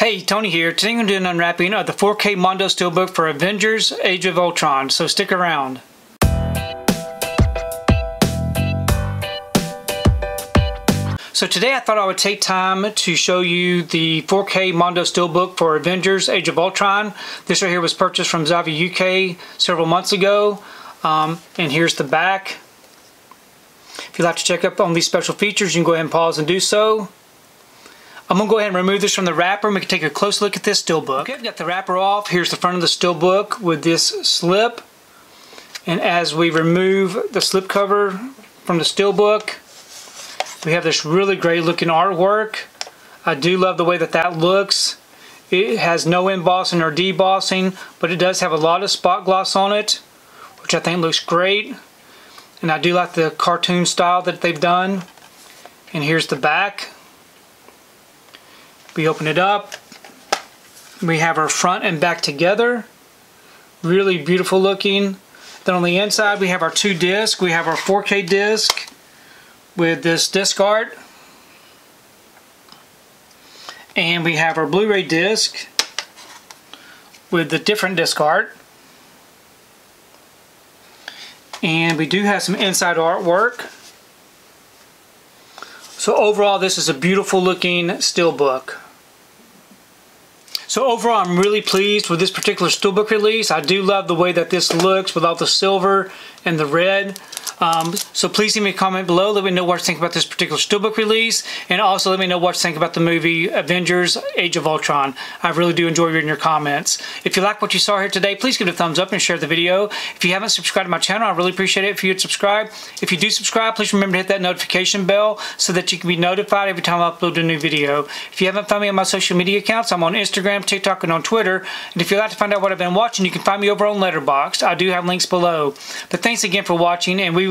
Hey, Tony here. Today I'm going to do an unwrapping of the 4K Mondo Steelbook for Avengers Age of Ultron, so stick around. So today I thought I would take time to show you the 4K Mondo Steelbook for Avengers Age of Ultron. This right here was purchased from Zavvi UK several months ago, and here's the back. If you'd like to check up on these special features, you can go ahead and pause and do so. I'm going to go ahead and remove this from the wrapper and we can take a close look at this steelbook. Okay, I've got the wrapper off. Here's the front of the steelbook with this slip. And as we remove the slip cover from the steelbook, we have this really great looking artwork. I do love the way that that looks. It has no embossing or debossing, but it does have a lot of spot gloss on it, which I think looks great. And I do like the cartoon style that they've done. And here's the back. We open it up, we have our front and back together, really beautiful looking. Then on the inside we have our two discs. We have our 4K disc with this disc art, and we have our Blu-ray disc with the different disc art, and we do have some inside artwork. So overall, this is a beautiful looking steelbook. So overall, I'm really pleased with this particular steelbook release. I do love the way that this looks with all the silver and the red. So please leave me a comment below. Let me know what you think about this particular steelbook release. And also let me know what you think about the movie Avengers Age of Ultron. I really do enjoy reading your comments. If you like what you saw here today, please give it a thumbs up and share the video. If you haven't subscribed to my channel, I really appreciate it if you would subscribe. If you do subscribe, please remember to hit that notification bell so that you can be notified every time I upload a new video. If you haven't found me on my social media accounts, I'm on Instagram, TikTok, and on Twitter. And if you'd like to find out what I've been watching, you can find me over on Letterboxd. I do have links below. But thanks again for watching, and we